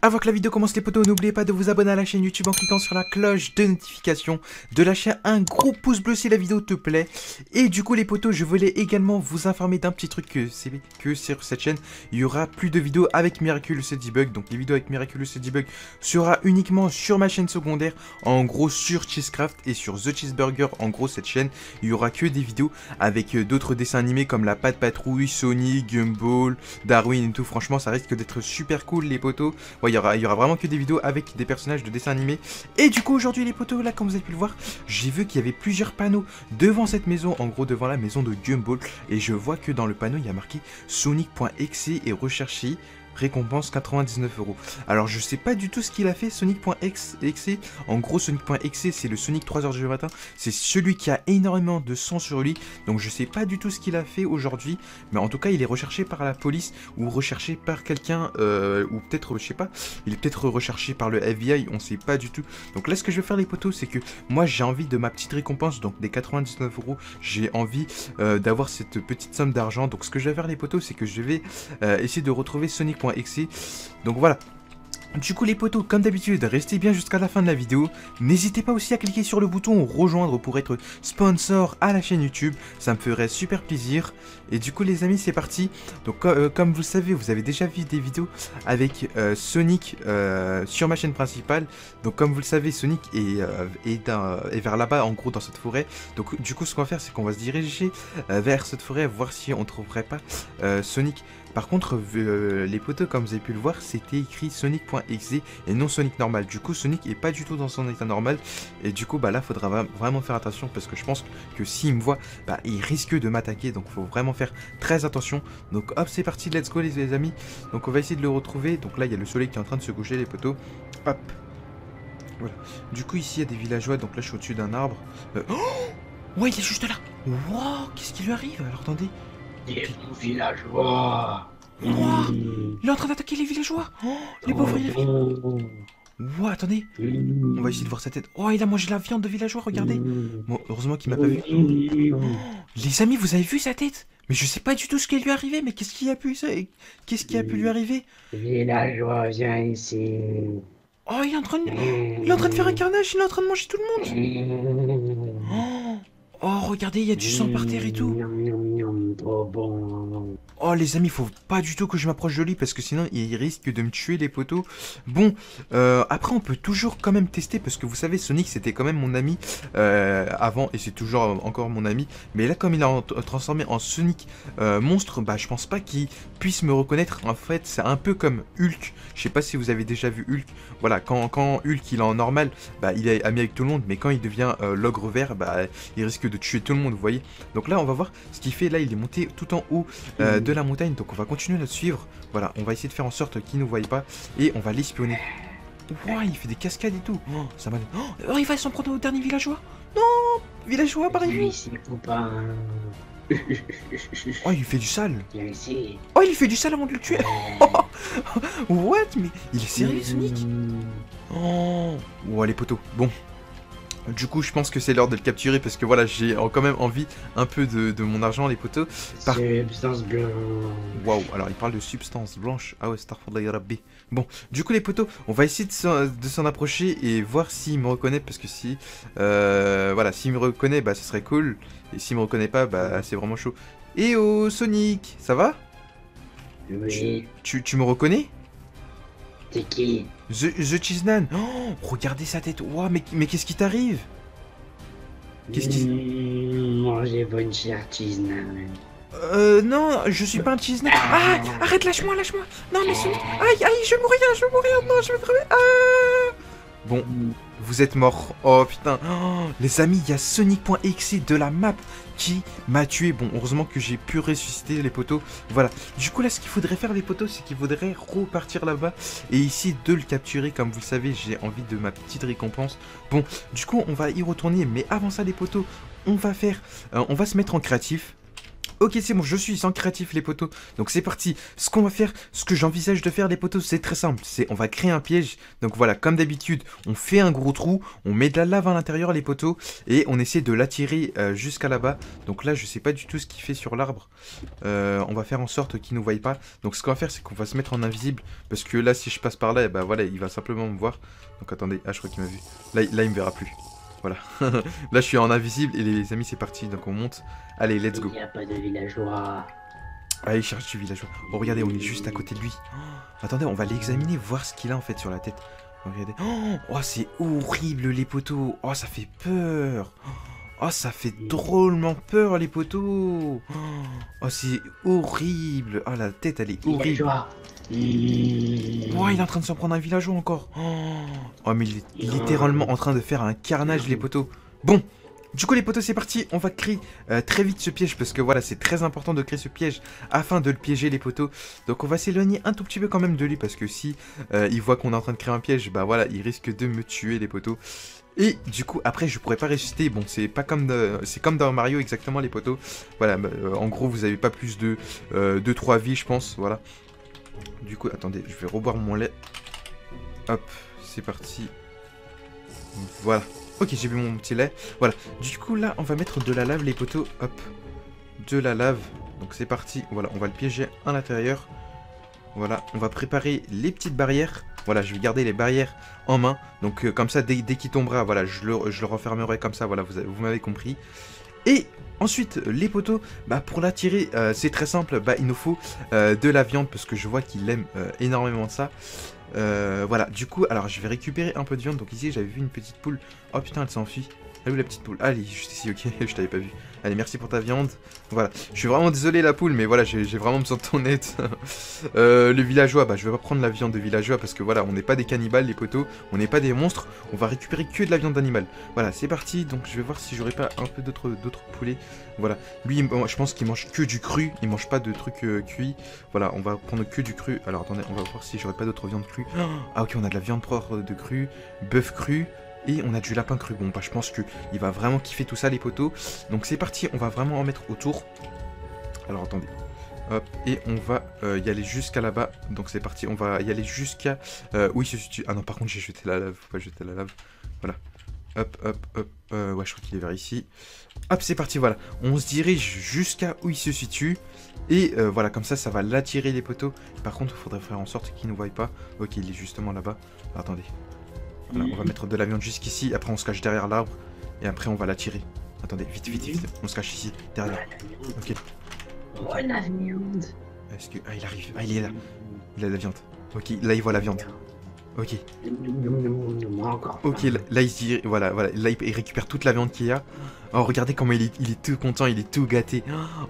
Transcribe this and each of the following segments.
Avant que la vidéo commence les potos, n'oubliez pas de vous abonner à la chaîne YouTube en cliquant sur la cloche de notification, de lâcher un gros pouce bleu si la vidéo te plaît. Et du coup les potos, je voulais également vous informer d'un petit truc, que sur cette chaîne, il y aura plus de vidéos avec Miraculous et Debug. Donc les vidéos avec Miraculous et Debug sera uniquement sur ma chaîne secondaire, en gros sur Cheesecraft et sur The Cheeseburger. En gros cette chaîne, il y aura que des vidéos avec d'autres dessins animés comme la Pat Patrouille, Sonic, Gumball, Darwin et tout. Franchement ça risque d'être super cool les potos. Il y aura vraiment que des vidéos avec des personnages de dessins animés. Et du coup aujourd'hui les potos, là comme vous avez pu le voir, j'ai vu qu'il y avait plusieurs panneaux devant cette maison, en gros devant la maison de Gumball. Et je vois que dans le panneau il y a marqué Sonic.exe et recherché, récompense 99 €. Alors je sais pas du tout ce qu'il a fait Sonic.exe. En gros Sonic.exe c'est le Sonic 3h du matin. C'est celui qui a énormément de sang sur lui. Donc je sais pas du tout ce qu'il a fait aujourd'hui. Mais en tout cas il est recherché par la police, ou recherché par quelqu'un, ou peut-être je sais pas, il est peut-être recherché par le FBI, on sait pas du tout. Donc là ce que je vais faire les potos, c'est que moi j'ai envie de ma petite récompense, donc des 99 €. J'ai envie d'avoir cette petite somme d'argent. Donc ce que je vais faire les potos, c'est que je vais essayer de retrouver Sonic.exe. Donc voilà. Du coup les potos, comme d'habitude, restez bien jusqu'à la fin de la vidéo. N'hésitez pas aussi à cliquer sur le bouton rejoindre pour être sponsor à la chaîne YouTube, ça me ferait super plaisir. Et du coup les amis c'est parti. Donc comme vous le savez, vous avez déjà vu des vidéos avec Sonic sur ma chaîne principale. Donc comme vous le savez, Sonic est vers là-bas, en gros dans cette forêt. Donc du coup ce qu'on va faire, c'est qu'on va se diriger vers cette forêt, voir si on ne trouverait pas Sonic. Par contre, les poteaux, comme vous avez pu le voir, c'était écrit Sonic.exe et non Sonic normal. Du coup, Sonic est pas du tout dans son état normal. Et du coup, bah là, faudra vraiment faire attention parce que je pense que s'il me voit, bah il risque de m'attaquer. Donc, faut vraiment faire très attention. Donc, hop, c'est parti, let's go les amis. Donc, on va essayer de le retrouver. Donc là, il y a le soleil qui est en train de se coucher, les poteaux. Hop. Voilà. Du coup, ici, il y a des villageois. Donc là, je suis au-dessus d'un arbre. Oh ouais, il est juste là. Wow, qu'est-ce qui lui arrive? Alors, attendez. Les villageois. Wow, il est en train d'attaquer les villageois. Oh, les pauvres villageois. Wow, attendez. On va essayer de voir sa tête. Oh, il a mangé la viande de villageois, regardez. Bon, heureusement qu'il m'a pas vu. Oh, les amis, vous avez vu sa tête? Mais je sais pas du tout ce qui lui est arrivé. Mais qu'est-ce qui a pu lui arriver? Villageois, viens ici. Oh, il est en train de faire un carnage. Il est en train de manger tout le monde. Oh, regardez, il y a du sang par terre et tout. Oh les amis, faut pas du tout que je m'approche de lui parce que sinon il risque de me tuer les potos. Bon, après on peut toujours quand même tester parce que vous savez Sonic c'était quand même mon ami avant et c'est toujours encore mon ami. Mais là comme il a transformé en Sonic monstre, bah je pense pas qu'il puisse me reconnaître. En fait c'est un peu comme Hulk, je sais pas si vous avez déjà vu Hulk. Voilà, quand Hulk il est en normal, bah il est ami avec tout le monde. Mais quand il devient l'ogre vert, bah il risque de tuer tout le monde, vous voyez. Donc là on va voir ce qu'il fait. Là il est monté tout en haut de la montagne, donc on va continuer à le suivre. Voilà, on va essayer de faire en sorte qu'il ne nous voie pas et on va l'espionner. Ouah, il fait des cascades et tout. Oh, ça m'a... oh, il va s'en prendre au dernier villageois. Non, villageois par ici. Oh, il fait du sale. Oh, il fait du sale avant de le tuer. What? Mais il est sérieux, Sonic? Oh, oh les potos. Bon. Du coup, je pense que c'est l'heure de le capturer parce que voilà, j'ai quand même envie un peu de mon argent, les potos. Substance blanche. Waouh, alors il parle de substance blanche. Ah ouais, Starford B. Bon, du coup, les potos, on va essayer de s'en approcher et voir s'il me reconnaît parce que si. Voilà, s'il me reconnaît, bah ce serait cool. Et s'il me reconnaît pas, bah c'est vraiment chaud. Eh oh, Sonic, ça va? Oui. Tu me reconnais? T'es qui? The CheeseNaan. Oh, regardez sa tête. Wow, mais qu'est-ce qui t'arrive? Qu'est-ce qui... mangez bonne chère CheeseNaan. Non, je suis pas un CheeseNaan. Ah, arrête, lâche-moi, lâche-moi. Non, mais Sonic. Aïe, aïe, je vais mourir, je vais mourir. Non, je vais crever. Ah. Bon, vous êtes morts. Oh, putain. Oh, les amis, il y a Sonic.exe de la map qui m'a tué. Bon, heureusement que j'ai pu ressusciter les potos. Voilà. Du coup, là, ce qu'il faudrait faire, les potos, c'est qu'il faudrait repartir là-bas et ici de le capturer. Comme vous le savez, j'ai envie de ma petite récompense. Bon, du coup, on va y retourner. Mais avant ça, les potos, on va se mettre en créatif. Ok, c'est bon, je suis sans créatif les potos. Donc c'est parti, ce qu'on va faire, ce que j'envisage de faire les potos, c'est très simple. C'est on va créer un piège. Donc voilà, comme d'habitude, on fait un gros trou, on met de la lave à l'intérieur les potos. Et on essaie de l'attirer jusqu'à là-bas. Donc là, je sais pas du tout ce qu'il fait sur l'arbre. On va faire en sorte qu'il nous voie pas. Donc ce qu'on va faire, c'est qu'on va se mettre en invisible. Parce que là, si je passe par là, et bah voilà, il va simplement me voir. Donc attendez, ah je crois qu'il m'a vu. Là il me verra plus. Voilà, là je suis en invisible et les amis c'est parti, donc on monte. Allez, let's go. Il n'y a pas de villageois. Allez, cherche du villageois. Oh, regardez, on est juste à côté de lui. Oh, attendez, on va l'examiner, voir ce qu'il a en fait sur la tête. Oh, regardez. Oh, c'est horrible les poteaux. Oh, ça fait peur. Oh, ça fait drôlement peur les poteaux. Oh, c'est horrible. Oh, la tête, elle est horrible. Oh, il est en train de se prendre un villageois encore. Oh, mais il est littéralement en train de faire un carnage les poteaux. Bon, du coup les poteaux c'est parti. On va créer très vite ce piège. Parce que voilà, c'est très important de créer ce piège afin de le piéger les poteaux. Donc on va s'éloigner un tout petit peu quand même de lui. Parce que si il voit qu'on est en train de créer un piège, bah voilà, il risque de me tuer les poteaux. Et du coup après je pourrais pas ressusciter. Bon, c'est pas comme c'est comme dans Mario exactement les poteaux. Voilà, en gros vous avez pas plus de 2-3 vies je pense. Voilà. Du coup, attendez, je vais reboire mon lait. Hop, c'est parti. Voilà. Ok, j'ai bu mon petit lait. Voilà. Du coup, là, on va mettre de la lave, les poteaux. Hop. De la lave. Donc, c'est parti. Voilà, on va le piéger à l'intérieur. Voilà, on va préparer les petites barrières. Voilà, je vais garder les barrières en main. Donc, comme ça, dès qu'il tombera, voilà, je le refermerai comme ça. Voilà, vous m'avez compris. Et ensuite, les poteaux, bah, pour l'attirer, c'est très simple, bah, il nous faut de la viande parce que je vois qu'il aime énormément ça. Voilà, du coup, alors je vais récupérer un peu de viande. Donc ici, j'avais vu une petite poule. Oh putain, elle s'enfuit. Elle est où la petite poule? Ah, elle est juste ici, ok, je t'avais pas vu. Allez, merci pour ta viande. Voilà, je suis vraiment désolé la poule, mais voilà, j'ai vraiment besoin de ton aide. Le villageois, bah je vais pas prendre la viande de villageois parce que voilà, on n'est pas des cannibales les poteaux, on n'est pas des monstres, on va récupérer que de la viande d'animal. Voilà, c'est parti, donc je vais voir si j'aurai pas un peu d'autres poulets. Voilà, lui, je pense qu'il mange que du cru, il mange pas de trucs cuits. Voilà, on va prendre que du cru. Alors attendez, on va voir si j'aurai pas d'autres viandes crues. Ah ok, on a de la viande propre de cru, bœuf cru. Et on a du lapin cru. Bon, bah, je pense qu'il va vraiment kiffer tout ça, les poteaux. Donc, c'est parti. On va vraiment en mettre autour. Alors, attendez. Hop. Et on va y aller jusqu'à là-bas. Donc, c'est parti. On va y aller jusqu'à... où il se situe. Ah non, par contre, j'ai jeté la lave. Faut pas jeter la lave. Voilà. Hop, hop, hop. Ouais, je crois qu'il est vers ici. Hop, c'est parti. Voilà. On se dirige jusqu'à où il se situe. Et voilà, comme ça, ça va l'attirer, les poteaux. Par contre, il faudrait faire en sorte qu'il ne nous voie pas. Ok, il est justement là-bas. Attendez. Voilà, on va mettre de la viande jusqu'ici, après on se cache derrière l'arbre, et après on va l'attirer. Attendez, vite, vite, vite, on se cache ici, derrière. Ok. Oh, la viande. Est-ce que... Ah, il arrive, ah, il est là. Il a de la viande. Ok, là, il voit la viande. Ok. Ok, là, il se dit... Voilà, voilà, là, il récupère toute la viande qu'il y a. Oh, regardez comment il est tout content, il est tout gâté.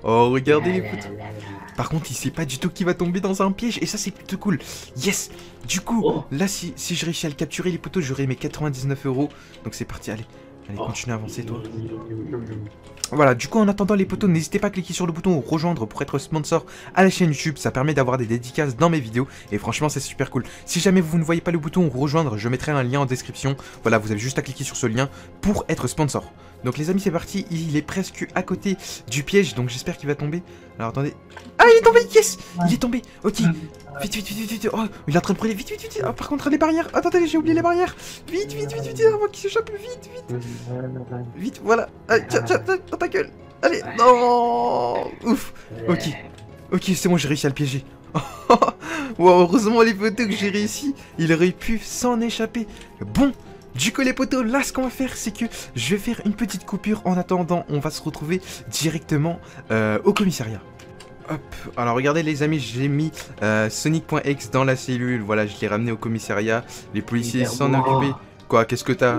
Oh, regardez, écoute. Par contre, il sait pas du tout qu'il va tomber dans un piège. Et ça, c'est plutôt cool. Yes. Du coup, oh, là, si je réussis à le capturer, les poteaux, j'aurai mes 99 €. Donc, c'est parti. Allez, allez, oh, continue à avancer, toi. Voilà, du coup, en attendant les poteaux, n'hésitez pas à cliquer sur le bouton rejoindre pour être sponsor à la chaîne YouTube. Ça permet d'avoir des dédicaces dans mes vidéos et franchement, c'est super cool. Si jamais vous ne voyez pas le bouton rejoindre, je mettrai un lien en description. Voilà, vous avez juste à cliquer sur ce lien pour être sponsor. Donc les amis, c'est parti, il est presque à côté du piège, donc j'espère qu'il va tomber. Alors attendez. Ah, il est tombé, yes. Il est tombé, ok. Vite, vite, vite, vite, oh, il est en train de brûler, vite, vite, vite. Oh, par contre, les barrières, attendez, j'ai oublié les barrières. Vite, vite, vite, vite, avant qu'il s'échappe, vite, vite. Vite, voilà, allez, tiens, tiens, dans ta gueule. Allez, non. Ouf, ok. Ok, c'est bon, j'ai réussi à le piéger. Wow, heureusement les poteaux que j'ai réussi. Il aurait pu s'en échapper. Bon. Du coup les potos, là ce qu'on va faire c'est que je vais faire une petite coupure. En attendant, on va se retrouver directement au commissariat. Hop, alors regardez les amis, j'ai mis Sonic.exe dans la cellule. Voilà, je l'ai ramené au commissariat. Les policiers s'en occupaient. Quoi, qu'est-ce que t'as?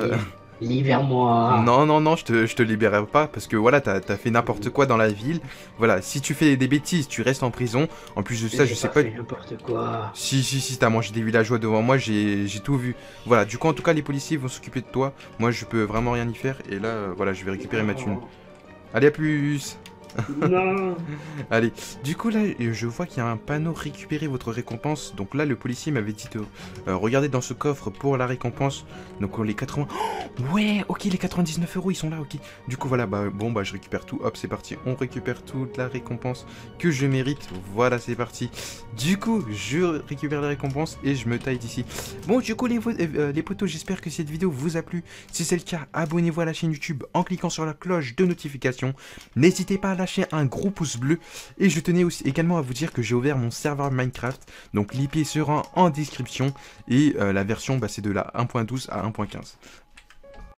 Libère-moi. Non, non, non, je te libérerai pas parce que voilà, t'as fait n'importe quoi dans la ville. Voilà, si tu fais des bêtises, tu restes en prison. En plus de ça, je sais pas. J'ai pas fait n'importe quoi. Si, si, si, t'as mangé des villageois devant moi, j'ai tout vu. Voilà, du coup, en tout cas, les policiers vont s'occuper de toi. Moi, je peux vraiment rien y faire. Et là, voilà, je vais récupérer ma thune. Allez, à plus. Non. Allez, du coup là, je vois qu'il y a un panneau récupérer votre récompense. Donc là, le policier m'avait dit de regarder dans ce coffre pour la récompense. Donc les 80... Oh ouais, ok, les 99 €, ils sont là, ok. Du coup voilà, bah bon, bah je récupère tout, hop, c'est parti. On récupère toute la récompense que je mérite. Voilà, c'est parti. Du coup, je récupère la récompense et je me taille d'ici. Bon, du coup les potos, j'espère que cette vidéo vous a plu. Si c'est le cas, abonnez-vous à la chaîne YouTube en cliquant sur la cloche de notification. N'hésitez pas à lâcher un gros pouce bleu, et je tenais aussi également à vous dire que j'ai ouvert mon serveur Minecraft, donc l'IP sera en description, et la version, bah, c'est de la 1.12 à 1.15.